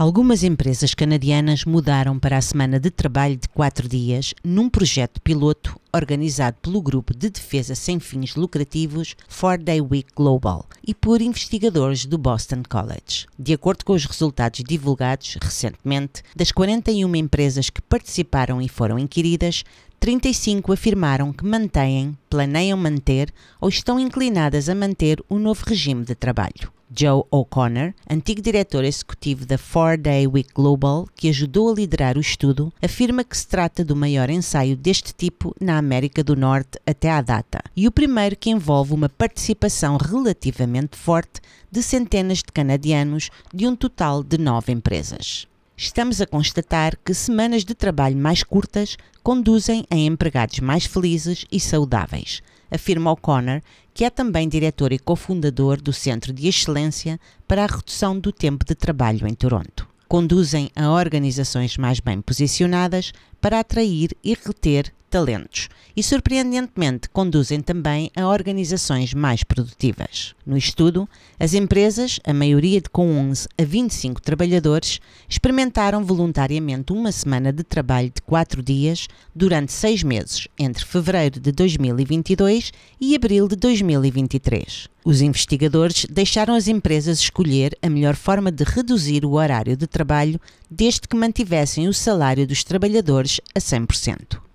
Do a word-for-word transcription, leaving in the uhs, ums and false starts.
Algumas empresas canadianas mudaram para a semana de trabalho de quatro dias num projeto piloto organizado pelo grupo de defesa sem fins lucrativos Four Day Week Global e por investigadores do Boston College. De acordo com os resultados divulgados recentemente, das quarenta e uma empresas que participaram e foram inquiridas, trinta e cinco afirmaram que mantêm, planeiam manter ou estão inclinadas a manter o novo regime de trabalho. Joe O'Connor, antigo diretor executivo da Four Day Week Global, que ajudou a liderar o estudo, afirma que se trata do maior ensaio deste tipo na América do Norte até à data e o primeiro que envolve uma participação relativamente forte de centenas de canadianos de um total de nove empresas. Estamos a constatar que semanas de trabalho mais curtas conduzem a empregados mais felizes e saudáveis, afirma O'Connor, que é também diretor e cofundador do Centro de Excelência para a Redução do Tempo de Trabalho em Toronto. Conduzem a organizações mais bem posicionadas para atrair e reter talentos e, surpreendentemente, conduzem também a organizações mais produtivas. No estudo, as empresas, a maioria de com onze a vinte e cinco trabalhadores, experimentaram voluntariamente uma semana de trabalho de quatro dias durante seis meses, entre fevereiro de dois mil e vinte e dois e abril de dois mil e vinte e três. Os investigadores deixaram as empresas escolher a melhor forma de reduzir o horário de trabalho desde que mantivessem o salário dos trabalhadores a cem por cento.